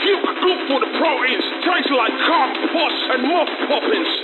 Puke, good for the proteins, tastes like cock, pus, and more poppins.